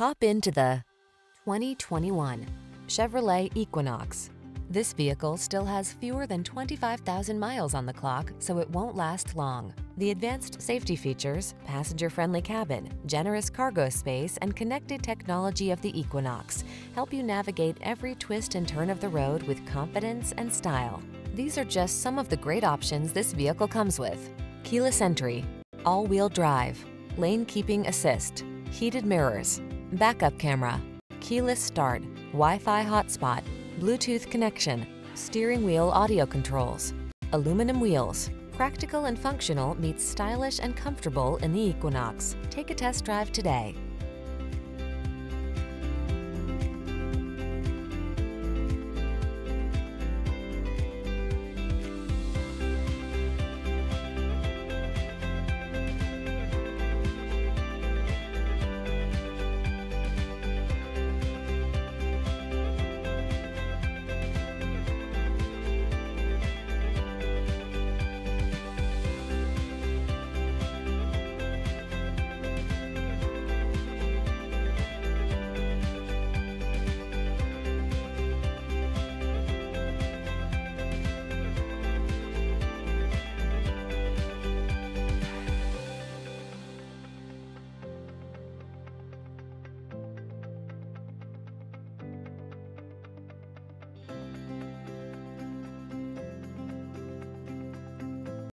Hop into the 2021 Chevrolet Equinox. This vehicle still has fewer than 25,000 miles on the clock, so it won't last long. The advanced safety features, passenger-friendly cabin, generous cargo space, and connected technology of the Equinox help you navigate every twist and turn of the road with confidence and style. These are just some of the great options this vehicle comes with: keyless entry, all-wheel drive, lane keeping assist, heated mirrors, backup camera, keyless start, Wi-Fi hotspot, Bluetooth connection, steering wheel audio controls, aluminum wheels. Practical and functional meets stylish and comfortable in the Equinox. Take a test drive today.